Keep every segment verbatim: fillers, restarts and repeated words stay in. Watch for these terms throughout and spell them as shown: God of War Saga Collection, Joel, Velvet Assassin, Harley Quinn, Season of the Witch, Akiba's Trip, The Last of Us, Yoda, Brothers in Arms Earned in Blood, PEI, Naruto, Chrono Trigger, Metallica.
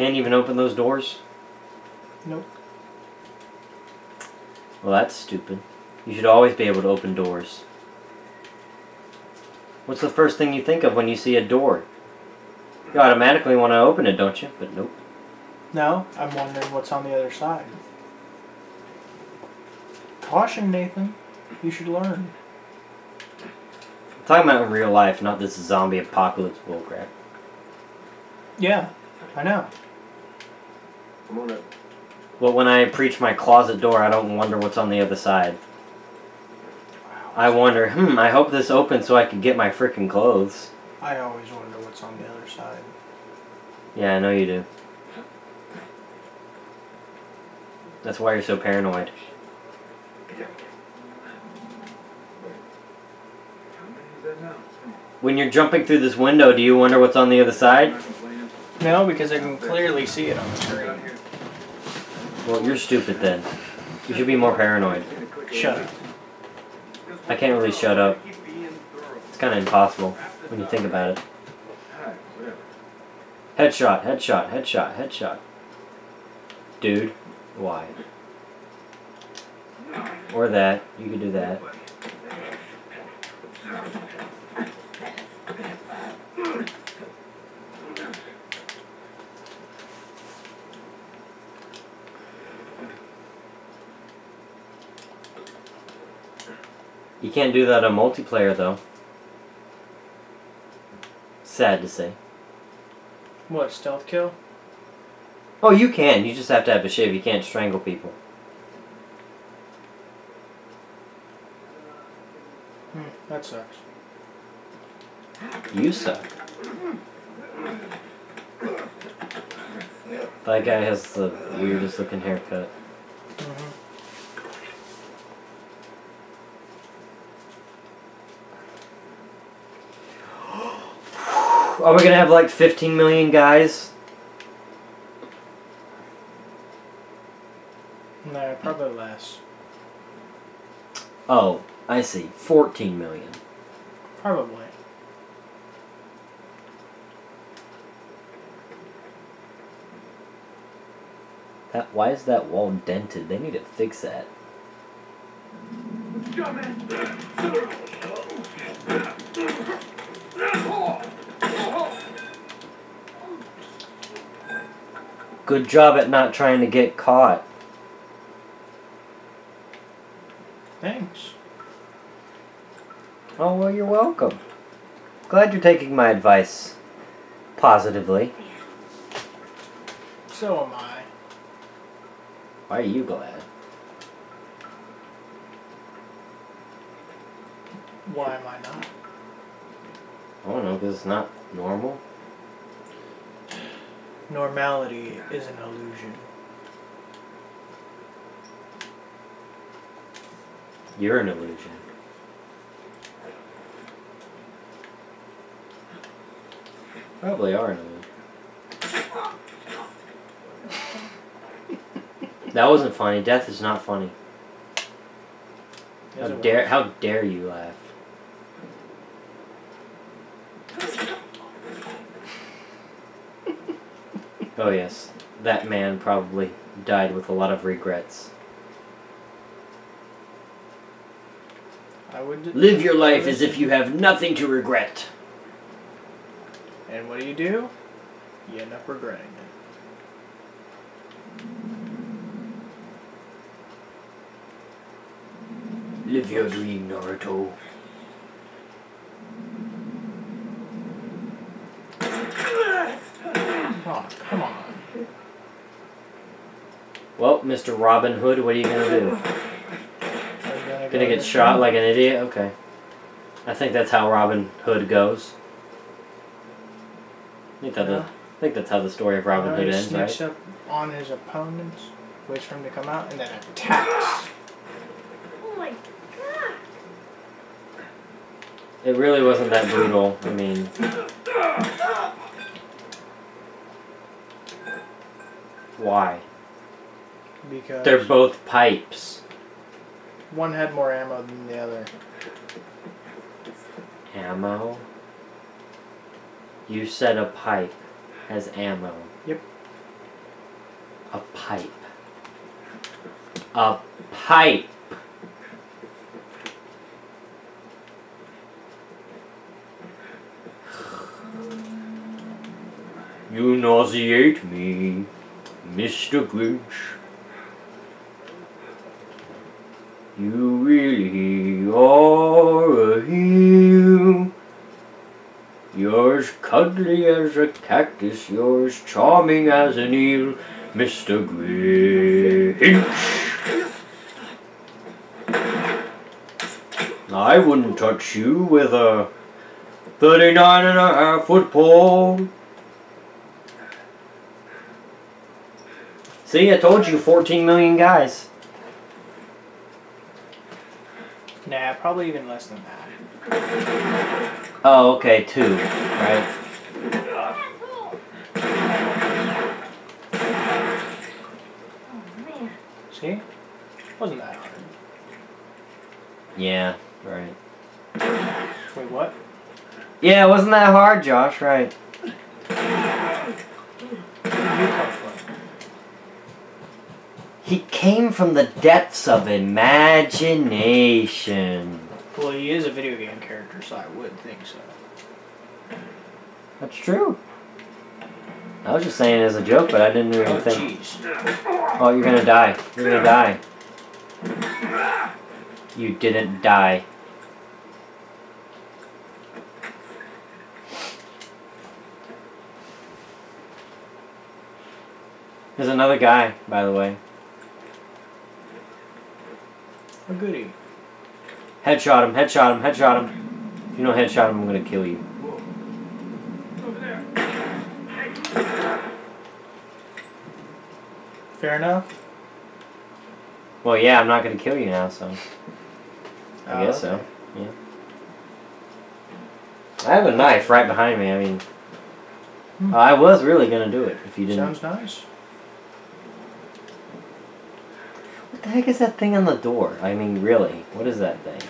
Can't even open those doors? Nope. Well, that's stupid. You should always be able to open doors. What's the first thing you think of when you see a door? You automatically want to open it, don't you? But nope. No, I'm wondering what's on the other side. Caution, Nathan. You should learn. I'm talking about in real life, not this zombie apocalypse bullcrap. Yeah, I know. Come on up. Well, when I preach my closet door, I don't wonder what's on the other side. I wonder, hmm, I hope this opens so I can get my frickin' clothes. I always wonder what's on the other side. Yeah, I know you do. That's why you're so paranoid. When you're jumping through this window, do you wonder what's on the other side? No, because I can clearly see it on the screen. Well, you're stupid then. You should be more paranoid. Shut up. I can't really shut up. It's kind of impossible when you think about it. Headshot, headshot, headshot, headshot. Dude, why? Or that. You could do that. You can't do that on multiplayer, though. Sad to say. What, stealth kill? Oh, you can. You just have to have a shiv. You can't strangle people. Hmm, that sucks. You suck. That guy has the weirdest looking haircut. Are we gonna have like fifteen million guys? No, probably less. Oh, I see. fourteen million. Probably. That, why is that wall dented? They need to fix that. Good job at not trying to get caught. Thanks. Oh, well, you're welcome. Glad you're taking my advice positively. So am I. Why are you glad? Why am I not? I don't know, because it's not normal. Normality is an illusion. You're an illusion. Probably are an illusion. That wasn't funny. Death is not funny. How dare, how dare you laugh? Oh yes, that man probably died with a lot of regrets. I would live your life as if you have nothing to regret. And what do you do? You end up regretting it. Live your dream, Naruto. Oh, come on. Well, Mister Robin Hood, what are you going to do? Gonna, gonna get shot like an idiot? Okay. I think that's how Robin Hood goes. I think, that yeah. the, I think that's how the story of Robin Hood ends, right? He sneaks up on his opponents, waits for him to come out, and then attacks. Oh my God. It really wasn't that brutal. I mean... Why? Because they're both pipes. One had more ammo than the other. Ammo? You said a pipe has ammo. Yep. pipe. A pipe. You nauseate me, Mister Grinch. You really are a heel. You're as cuddly as a cactus, you're as charming as an eel, Mister Grinch. I wouldn't touch you with a thirty-nine and a half foot pole. See, I told you, fourteen million guys. Nah, probably even less than that. Oh, okay, two, right? See? Wasn't that hard. Yeah, right. Wait, what? Yeah, it wasn't that hard, Josh, right. He came from the depths of imagination. Well, he is a video game character, so I would think so. That's true. I was just saying it as a joke, but I didn't even oh, think. Geez. Oh, you're gonna die. You're gonna die. You didn't die. There's another guy, by the way. Oh, goody. Headshot him, headshot him, headshot him. If you don't headshot him, I'm gonna kill you. Whoa. Over there. Fair enough? Well, yeah, I'm not gonna kill you now, so. I oh, guess okay. so, yeah. I have a knife right behind me, I mean. Hmm. I was really gonna do it if you didn't. Sounds nice. What the heck is that thing on the door? I mean, really, what is that thing?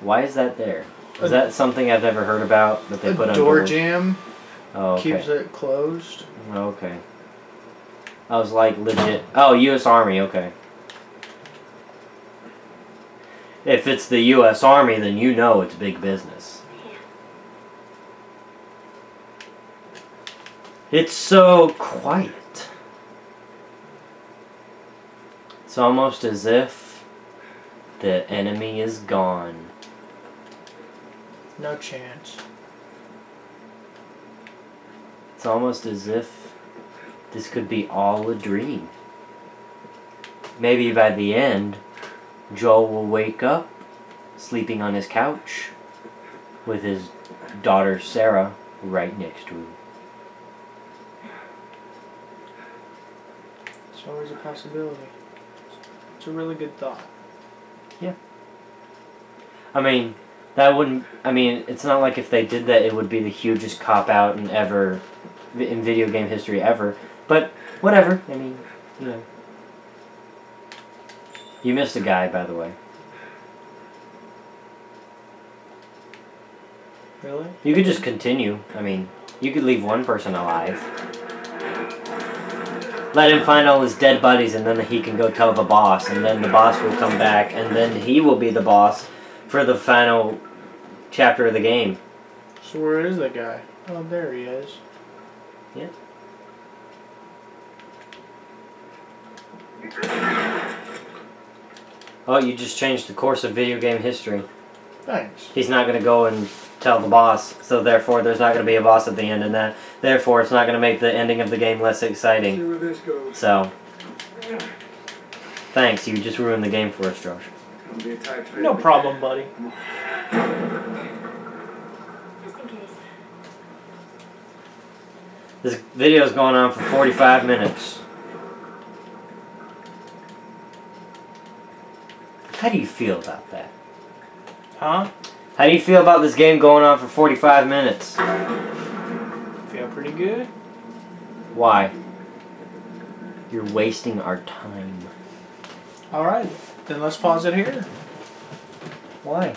Why is that there? Is a, that something I've never heard about that they put on door jam? Oh, okay. Keeps it closed. Okay. I was like, legit. Oh, U S Army. Okay. If it's the U S Army, then you know it's big business. It's so quiet. It's almost as if the enemy is gone. No chance. It's almost as if this could be all a dream. Maybe by the end, Joel will wake up, sleeping on his couch, with his daughter Sarah right next to him. It's always a possibility. It's a really good thought. Yeah. I mean, that wouldn't... I mean, it's not like if they did that, it would be the hugest cop-out in ever... in video game history ever. But, whatever. I mean, you know. You missed a guy, by the way. Really? You could just continue. I mean, you could leave one person alive. Let him find all his dead buddies, and then he can go tell the boss, and then the boss will come back, and then he will be the boss for the final chapter of the game. So where is that guy? Oh, there he is. Yeah. Oh, you just changed the course of video game history. Thanks. He's not going to go and tell the boss, so therefore there's not going to be a boss at the end, and that therefore it's not going to make the ending of the game less exciting. See where this goes. So, thanks. You just ruined the game for us, Josh. No problem, buddy. This video's going on for forty-five minutes. How do you feel about that? Huh? How do you feel about this game going on for forty-five minutes? Feel pretty good. Why? You're wasting our time. Alright, then let's pause it here. Why?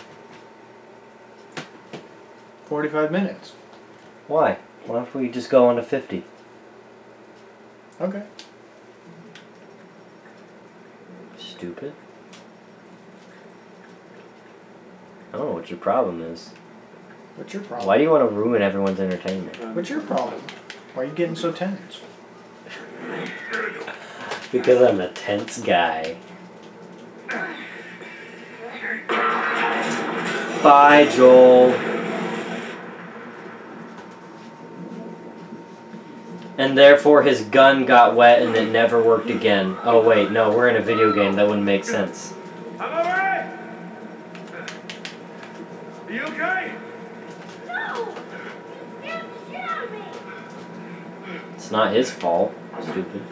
forty-five minutes. Why? Why don't we just go on to fifty? Okay. stupid? I don't know what your problem is. What's your problem? Why do you want to ruin everyone's entertainment? What's your problem? Why are you getting so tense? Because I'm a tense guy. Bye, Joel. And therefore his gun got wet and it never worked again. Oh wait, no, we're in a video game. That wouldn't make sense. I'm alright! Are you okay? No! You scared the shit out of me! It's not his fault, stupid.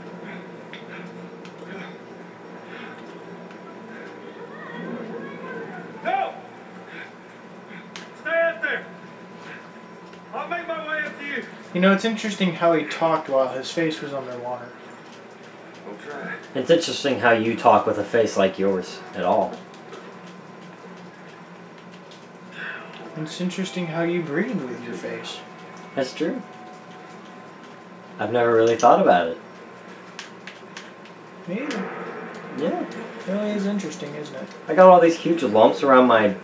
You know, it's interesting how he talked while his face was underwater. It's interesting how you talk with a face like yours at all. It's interesting how you breathe with your face. That's true. I've never really thought about it. Me either. Yeah. It really is interesting, isn't it? I got all these huge lumps around my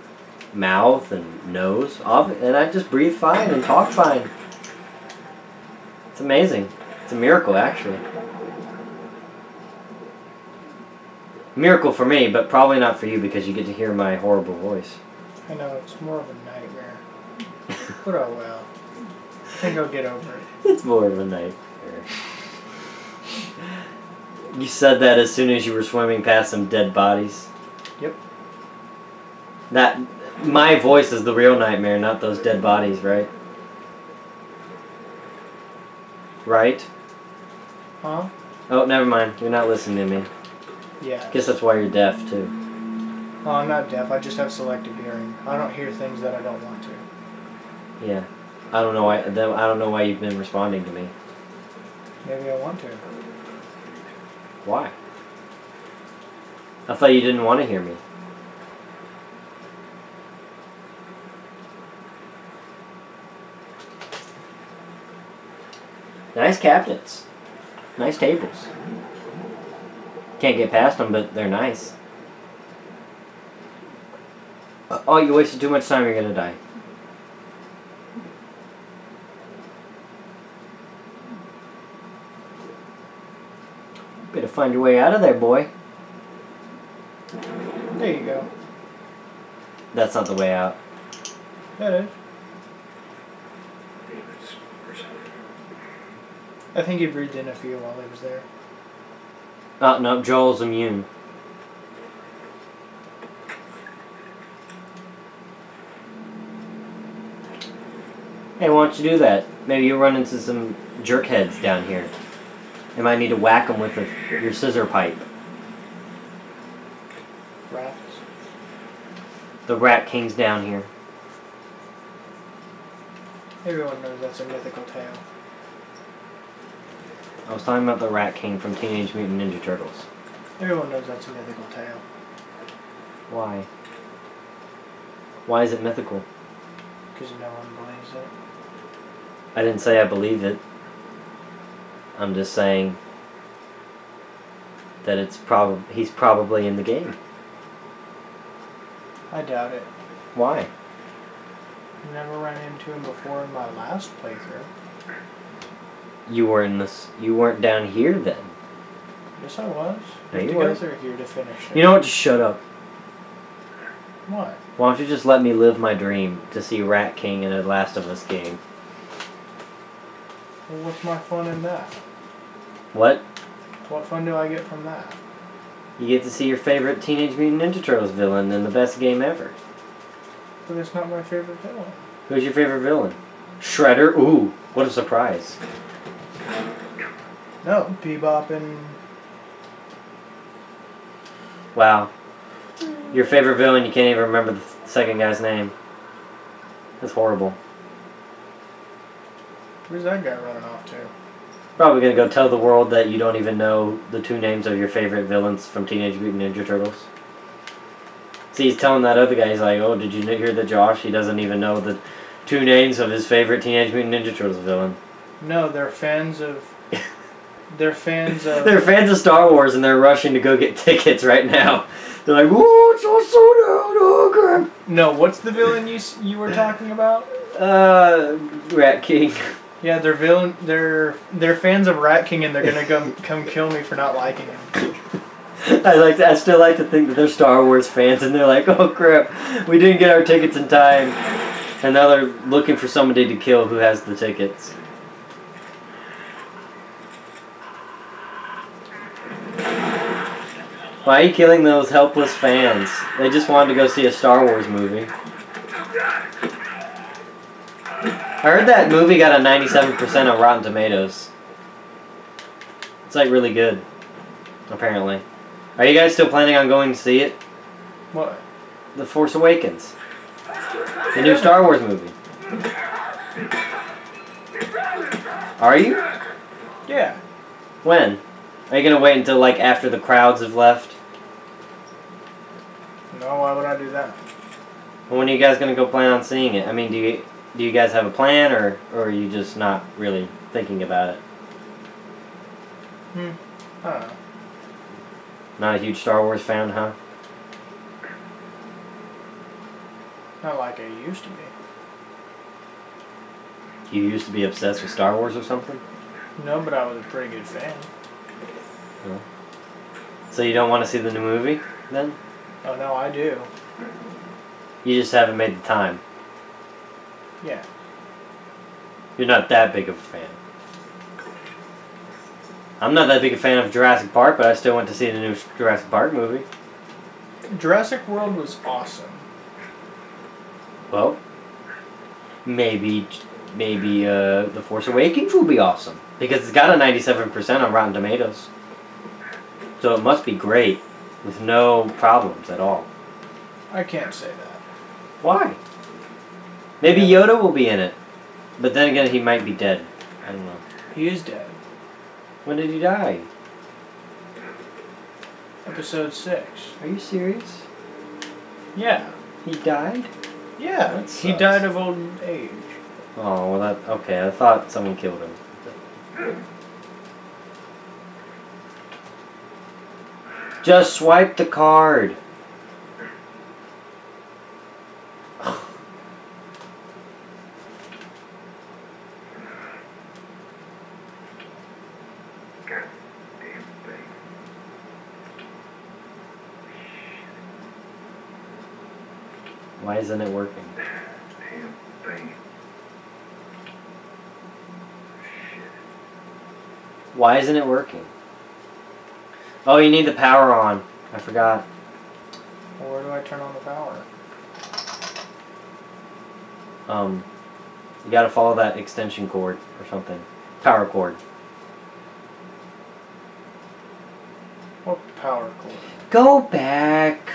mouth and nose, and I just breathe fine and talk fine. It's amazing. It's a miracle, actually. Miracle for me, but probably not for you because you get to hear my horrible voice. I know, it's more of a nightmare. But oh well. I think I'll get over it. It's more of a nightmare. You said that as soon as you were swimming past some dead bodies? Yep. That, my voice is the real nightmare, not those dead bodies, right? Right? Huh? Oh, never mind. You're not listening to me. Yeah. I guess that's why you're deaf, too. Oh, I'm not deaf. I just have selective hearing. I don't hear things that I don't want to. Yeah. I don't know why, I don't know why you've been responding to me. Maybe I want to. Why? I thought you didn't want to hear me. Nice cabinets. Nice tables. Can't get past them, but they're nice. Oh, you wasted too much time, you're gonna die. Better find your way out of there, boy. There you go. That's not the way out. That is. I think he breathed in a few while he was there. Oh, no, Joel's immune. Hey, why don't you do that? Maybe you'll run into some jerkheads down here. You might need to whack them with a, your scissor pipe. Rats? The Rat King's down here. Everyone knows that's a mythical tale. I was talking about the Rat King from Teenage Mutant Ninja Turtles. Everyone knows that's a mythical tale. Why? Why is it mythical? Because no one believes it. I didn't say I believe it. I'm just saying that it's prob- he's probably in the game. I doubt it. Why? I've never ran into him before in my last playthrough. You were in this. You weren't down here then. Yes, I was. No, you were. Here to finish it. You know what? Just shut up. What? Why don't you just let me live my dream to see Rat King in a Last of Us game? Well, what's my fun in that? What? What fun do I get from that? You get to see your favorite Teenage Mutant Ninja Turtles villain in the best game ever. But it's not my favorite villain. Who's your favorite villain? Shredder? Ooh, what a surprise. No, Bebop and... Wow. Your favorite villain, you can't even remember the second guy's name. That's horrible. Where's that guy running off to? Probably gonna go tell the world that you don't even know the two names of your favorite villains from Teenage Mutant Ninja Turtles. See, he's telling that other guy, he's like, oh, did you hear that, Josh? He doesn't even know the two names of his favorite Teenage Mutant Ninja Turtles villain. No, they're fans of... They're fans of... They're fans of Star Wars, and they're rushing to go get tickets right now. They're like, oh, it's all sold out. Oh, no, what's the villain you you were talking about? Uh, Rat King. Yeah, they're villain. They're they're fans of Rat King, and they're gonna come come kill me for not liking him. I like. To, I still like to think that they're Star Wars fans, and they're like, oh crap, we didn't get our tickets in time, and now they're looking for somebody to kill who has the tickets. Why are you killing those helpless fans? They just wanted to go see a Star Wars movie. I heard that movie got a ninety-seven percent on Rotten Tomatoes. It's like really good, apparently. Are you guys still planning on going to see it? What? The Force Awakens. The new Star Wars movie. Are you? Yeah. When? Are you going to wait until, like, after the crowds have left? No, why would I do that? Well, when are you guys going to go plan on seeing it? I mean, do you do you guys have a plan, or, or are you just not really thinking about it? Hmm. I don't know. Not a huge Star Wars fan, huh? Not like I used to be. You used to be obsessed with Star Wars or something? No, but I was a pretty good fan. So you don't want to see the new movie, then? Oh, no, I do. You just haven't made the time. Yeah. You're not that big of a fan. I'm not that big a fan of Jurassic Park, but I still went to see the new Jurassic Park movie. Jurassic World was awesome. Well, maybe... Maybe uh, The Force Awakens will be awesome. Because it's got a ninety-seven percent on Rotten Tomatoes. So it must be great. With no problems at all. I can't say that. Why? Maybe yeah. Yoda will be in it. But then again, he might be dead. I don't know. He is dead. When did he die? Episode six. Are you serious? Yeah. He died? Yeah. He died of old age. Oh, well that, okay, I thought someone killed him. Just swipe the card. Why isn't it working? Why isn't it working? Oh, you need the power on. I forgot. Well, where do I turn on the power? Um, you gotta follow that extension cord or something. Power cord. What power cord? Go back.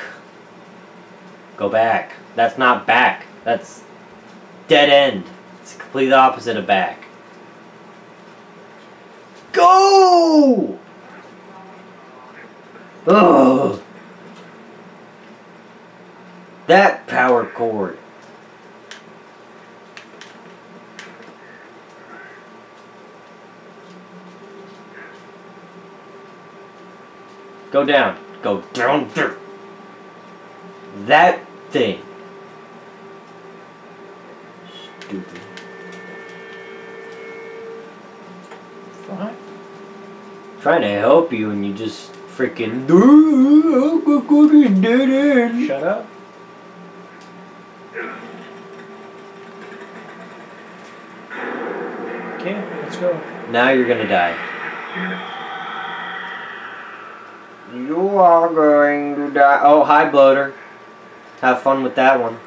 Go back. That's not back. That's dead end. It's completely the opposite of back. Go! Ugh! That power cord. Go down. Go down. That thing. Stupid. Fine. Trying to help you and you just freaking shut up. Okay, let's go. Now you're gonna die. You are going to die. Oh, hi, bloater. Have fun with that one.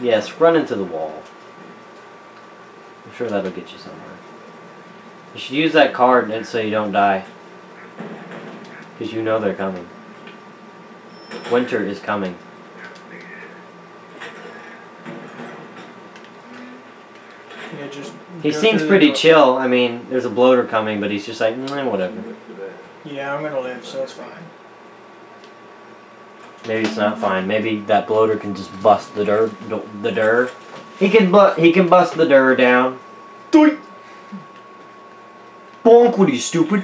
Yes, run into the wall. I'm sure that'll get you somewhere. You should use that card and so you don't die. Because you know they're coming. Winter is coming. Yeah, just he seems pretty chill. I mean, there's a bloater coming, but he's just like, mm, whatever. Yeah, I'm going to live, so it's fine. Maybe it's not fine. Maybe that bloater can just bust the dir the dir. He can but he can bust the dir down. Doink. Bonk! What are you, stupid?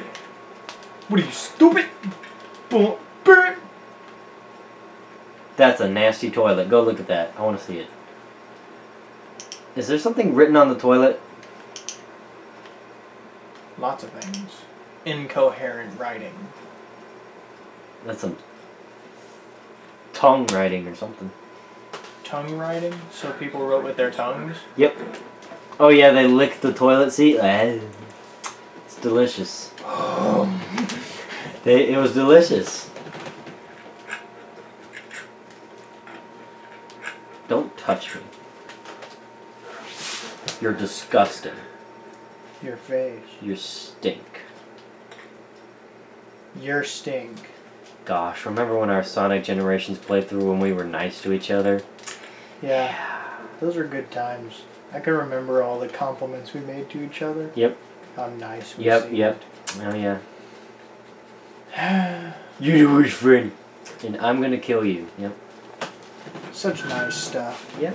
What are you, stupid? Bonk! Burn. That's a nasty toilet. Go look at that. I want to see it. Is there something written on the toilet? Lots of things. Incoherent writing. That's some tongue writing or something. Tongue writing? So people wrote with their tongues? Yep. Oh yeah, they licked the toilet seat. It's delicious. they, it was delicious. Don't touch me. You're disgusting. Your face. You stink. Your stink. Gosh, remember when our Sonic Generations playthrough when we were nice to each other? Yeah. Those were good times. I can remember all the compliments we made to each other. Yep. How nice we Yep, seemed. yep. Oh, yeah. You're the worst friend. And I'm gonna kill you. Yep. Such nice stuff. Yep.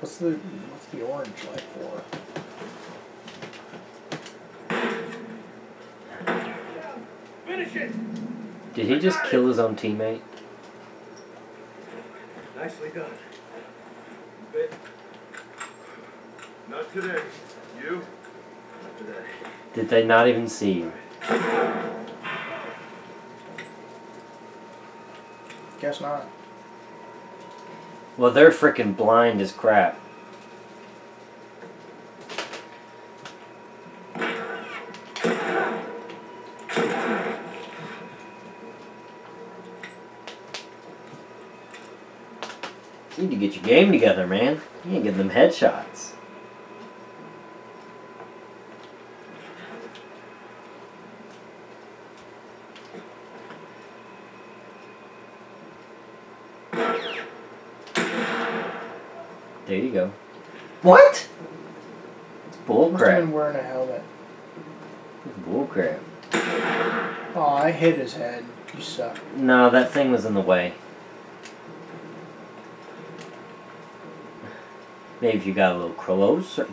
What's the what's the orange light for? Finish it. Did he just kill his own teammate? Nicely done. Bit. Not today. You? Not today. Did they not even see you? Guess not. Well, they're freaking blind as crap. You need to get your game together, man. You ain't getting them headshots. There you go. What? It's bullcrap. Must have been wearing a helmet. It's bullcrap. Oh, I hit his head. You suck. No, that thing was in the way. Maybe if you got a little corrosive.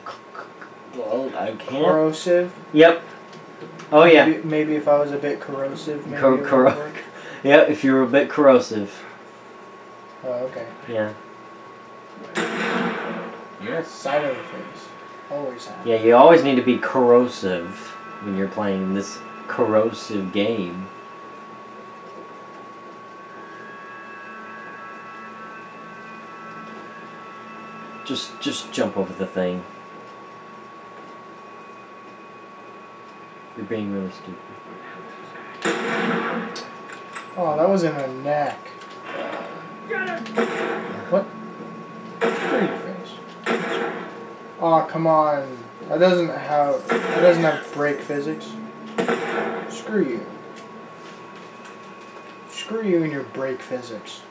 I can't. Corrosive? Yep. Oh, yeah. Maybe, maybe if I was a bit corrosive. Maybe Cor cor yeah, if you were a bit corrosive. Oh, okay. Yeah. Yes. Side of the face. Always have. Yeah, you always need to be corrosive when you're playing this corrosive game. Just just jump over the thing. You're being really stupid. Oh, that was in her neck. Got it. What? Oh, come on. That doesn't have that doesn't have brake physics. Screw you. Screw you and your brake physics.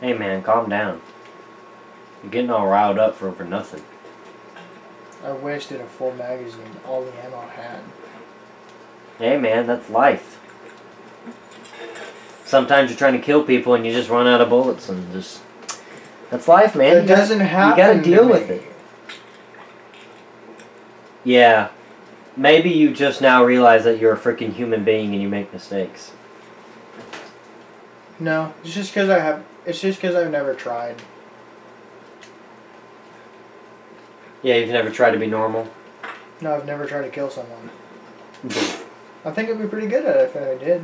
Hey man, calm down. You're getting all riled up for over nothing. I wasted a full magazine, all the ammo I had. Hey man, that's life. Sometimes you're trying to kill people and you just run out of bullets and just that's life, man. It you doesn't gotta, happen. You gotta deal with it. Yeah. Maybe you just now realize that you're a freaking human being and you make mistakes. No, it's just because I have. It's just because I've never tried. Yeah, you've never tried to be normal? No, I've never tried to kill someone. I think I'd be pretty good at it if I did.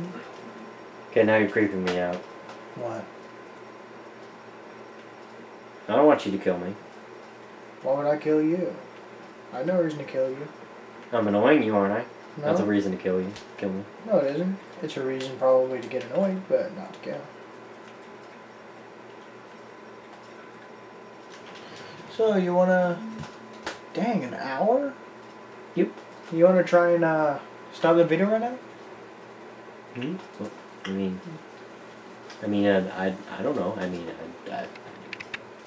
Okay, now you're creeping me out. What? I don't want you to kill me. Why would I kill you? I have no reason to kill you. I'm annoying you, aren't I? No. That's a reason to kill you. Kill me. No, it isn't. It's a reason probably to get annoyed, but not to kill. So, you wanna... Dang, an hour? Yep. You wanna try and uh, stop the video right now? Mm-hmm. Well, I mean... I mean, I, I, I don't know. I mean, I... I